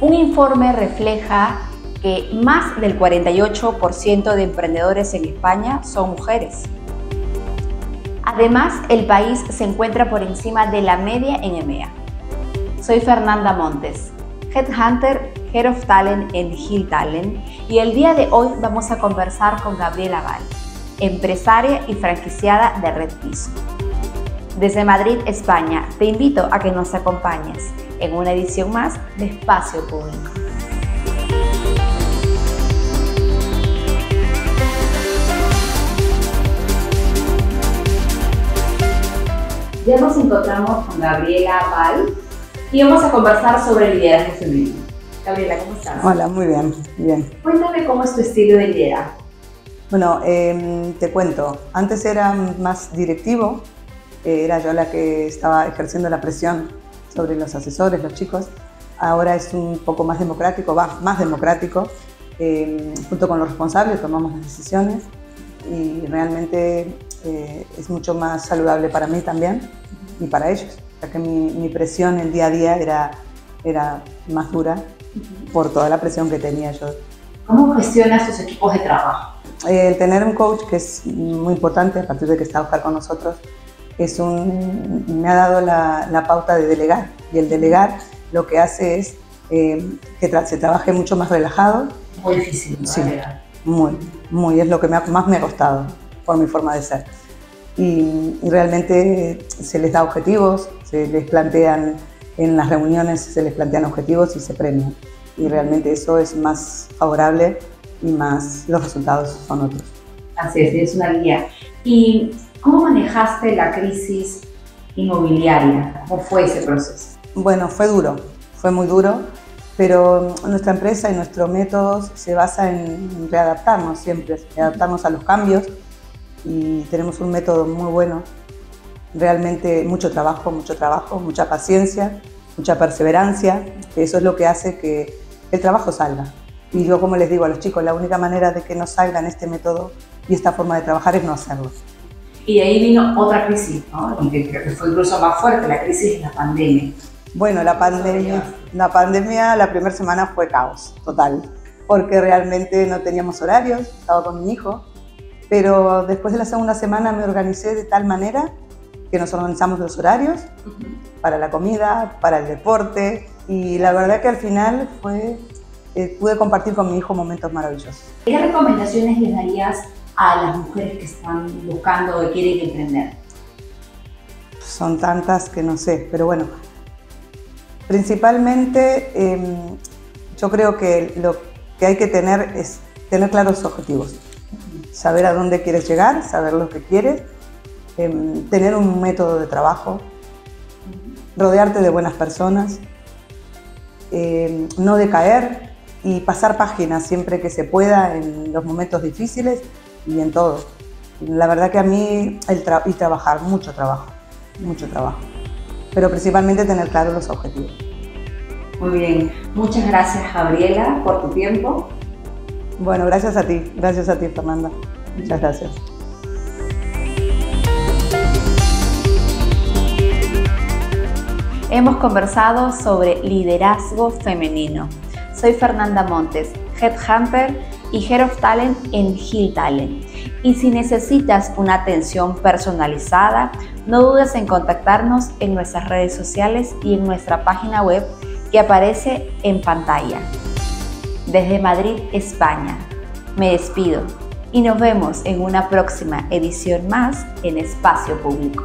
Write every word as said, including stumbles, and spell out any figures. Un informe refleja que más del cuarenta y ocho por ciento de emprendedores en España son mujeres. Además, el país se encuentra por encima de la media en E M E A. Soy Fernanda Montes, Headhunter, Head of Talent en Hill Talent, y el día de hoy vamos a conversar con Gabriela Val, empresaria y franquiciada de Red Piso. Desde Madrid, España, te invito a que nos acompañes en una edición más de Espacio Público. Ya nos encontramos con Gabriela Val y vamos a conversar sobre liderazgo femenino. Gabriela, ¿cómo estás? Hola, muy bien, bien. Cuéntame cómo es tu estilo de liderazgo. Bueno, eh, te cuento, antes era más directivo, eh, era yo la que estaba ejerciendo la presión sobre los asesores, los chicos. Ahora es un poco más democrático, va, más democrático, eh, junto con los responsables tomamos las decisiones y realmente eh, es mucho más saludable para mí también y para ellos, ya que mi, mi presión el día a día era, era más dura por toda la presión que tenía yo. ¿Cómo gestionas tus equipos de trabajo? El tener un coach, que es muy importante, a partir de que está Oscar con nosotros, es un, me ha dado la, la pauta de delegar. Y el delegar lo que hace es eh, que tra se trabaje mucho más relajado. Muy difícil, ¿no? Sí, muy, muy. Es lo que me ha, más me ha costado, por mi forma de ser. Y, y realmente se les da objetivos, se les plantean en las reuniones, se les plantean objetivos y se premian. Y realmente eso es más favorable y más los resultados son otros. Así es, es una guía. ¿Y cómo manejaste la crisis inmobiliaria? ¿Cómo fue ese proceso? Bueno, fue duro, fue muy duro, pero nuestra empresa y nuestros métodos se basa en readaptarnos siempre, readaptarnos a los cambios, y tenemos un método muy bueno, realmente mucho trabajo, mucho trabajo, mucha paciencia, mucha perseverancia, que eso es lo que hace que el trabajo salga. Y yo, como les digo a los chicos, la única manera de que no salgan este método y esta forma de trabajar es no hacerlo. Y de ahí vino otra crisis, ¿no? Que creo que fue incluso más fuerte, la crisis de la pandemia. Bueno, la pandemia, la pandemia, la primera semana fue caos total, porque realmente no teníamos horarios, estaba con mi hijo, pero después de la segunda semana me organicé de tal manera que nos organizamos los horarios para la comida, para el deporte, y la verdad que al final fue... Eh, pude compartir con mi hijo momentos maravillosos. ¿Qué recomendaciones les darías a las mujeres que están buscando o quieren emprender? Son tantas que no sé, pero bueno, principalmente eh, yo creo que lo que hay que tener es tener claros objetivos, saber a dónde quieres llegar, saber lo que quieres, eh, tener un método de trabajo, rodearte de buenas personas, eh, no decaer, y pasar páginas siempre que se pueda en los momentos difíciles y en todo. La verdad que a mí, el tra y trabajar, mucho trabajo, mucho trabajo. Pero principalmente tener claros los objetivos. Muy bien, muchas gracias, Gabriela, por tu tiempo. Bueno, gracias a ti, gracias a ti, Fernanda. Muchas gracias. Hemos conversado sobre liderazgo femenino. Soy Fernanda Montes, Headhunter y Head of Talent en Hill Talent. Y si necesitas una atención personalizada, no dudes en contactarnos en nuestras redes sociales y en nuestra página web que aparece en pantalla. Desde Madrid, España, me despido y nos vemos en una próxima edición más en Espacio Público.